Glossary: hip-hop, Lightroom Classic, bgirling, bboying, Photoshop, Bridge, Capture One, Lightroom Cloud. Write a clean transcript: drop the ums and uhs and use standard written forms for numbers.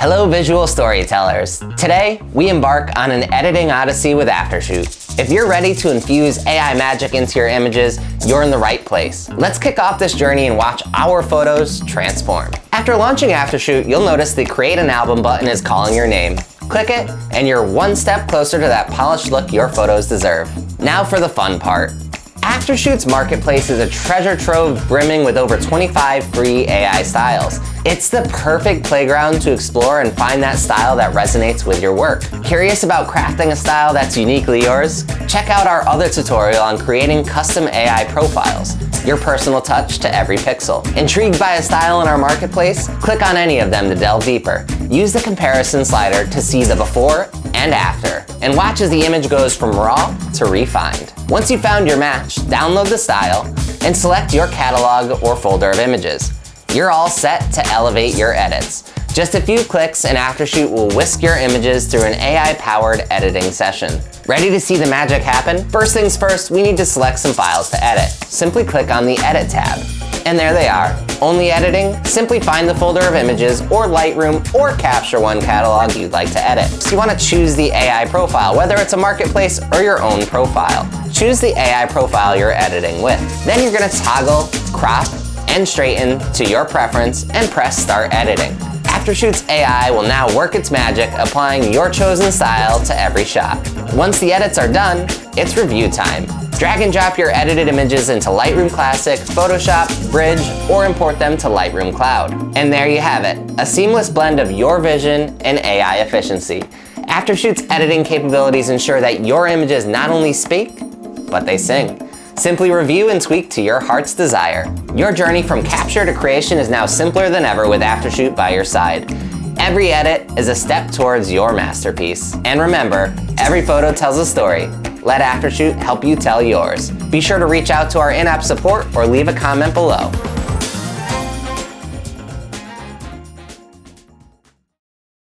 Hello, visual storytellers. Today, we embark on an editing odyssey with Aftershoot. If you're ready to infuse AI magic into your images, you're in the right place. Let's kick off this journey and watch our photos transform. After launching Aftershoot, you'll notice the Create an Album button is calling your name. Click it, and you're one step closer to that polished look your photos deserve. Now for the fun part. Aftershoot's marketplace is a treasure trove brimming with over 25 free AI styles. It's the perfect playground to explore and find that style that resonates with your work. Curious about crafting a style that's uniquely yours? Check out our other tutorial on creating custom AI profiles, your personal touch to every pixel. Intrigued by a style in our marketplace? Click on any of them to delve deeper. Use the comparison slider to see the before and after, and watch as the image goes from raw to refined. Once you've found your match, download the style and select your catalog or folder of images. You're all set to elevate your edits. Just a few clicks and Aftershoot will whisk your images through an AI-powered editing session. Ready to see the magic happen? First things first, we need to select some files to edit. Simply click on the Edit tab. And there they are. Only editing? Simply find the folder of images or Lightroom or Capture One catalog you'd like to edit. So you want to choose the AI profile, whether it's a marketplace or your own profile. Choose the AI profile you're editing with. Then you're going to toggle, crop, and straighten to your preference and press Start Editing. Aftershoot's AI will now work its magic, applying your chosen style to every shot. Once the edits are done, it's review time. Drag and drop your edited images into Lightroom Classic, Photoshop, Bridge, or import them to Lightroom Cloud. And there you have it, a seamless blend of your vision and AI efficiency. Aftershoot's editing capabilities ensure that your images not only speak, but they sing. Simply review and tweak to your heart's desire. Your journey from capture to creation is now simpler than ever with Aftershoot by your side. Every edit is a step towards your masterpiece. And remember, every photo tells a story. Let Aftershoot help you tell yours. Be sure to reach out to our in-app support or leave a comment below.